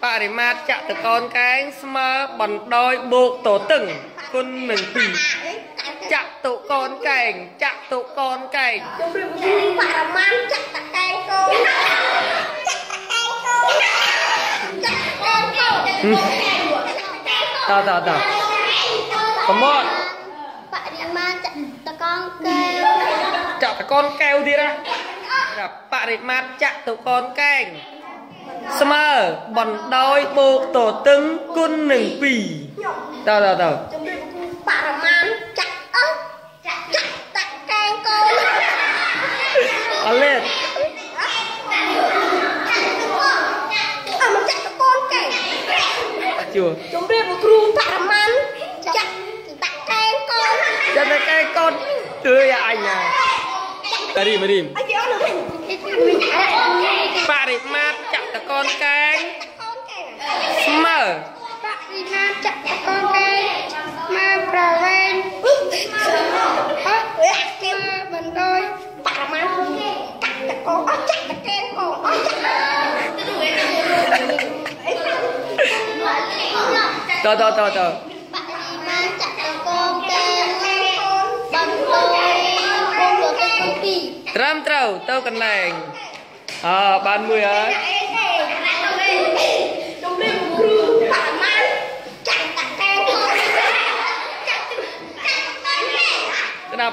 bà để mát chạm từ con cái mà bằng đôi bộ tổ từng con mình tùy chạm tụ con cảnh chạm tụ con cảnh tao tao tao cảm ơn bà để mát chạm từ con keo đi ra bà để mát chạm tụ con cảnh Sma bọn đôi bộ tổ tưng quân nừng bì đâu đâu đâu bà man chặt ớt chặt tặng càng cô ở lên ở mà chặt con kẻ chưa chúng biết một khuôn bà man chặt tặng càng cô chặt tặng càng con tươi anh à đi mà đi bà đi mát chặt cả con cái mở bà đi mát chặt cả con cái mà bà lên mình đôi bà mát chặt cả con chặt cả cái con to to to to bà đi mát chặt cả con cái bằng đôi Ram trâu tao cần lành à ban mười á đạp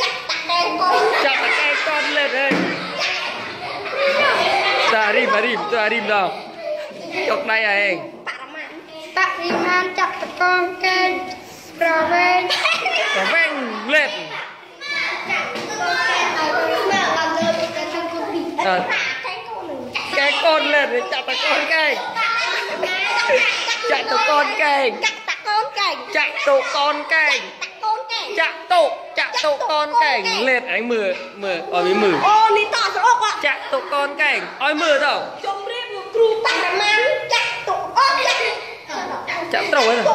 chặt cái con lên đây ta rìm đâu chọc này à em ta rìm ăn chặt con kênh rồi ven lên cái con lên để chặt con kênh chặt con kênh chặt tụ con cảnh chặt tụ con cảnh lệt ánh mưa mưa ôi mới mưa chặt tụ con cảnh ôi mưa đâu chặt trâu ấy rồi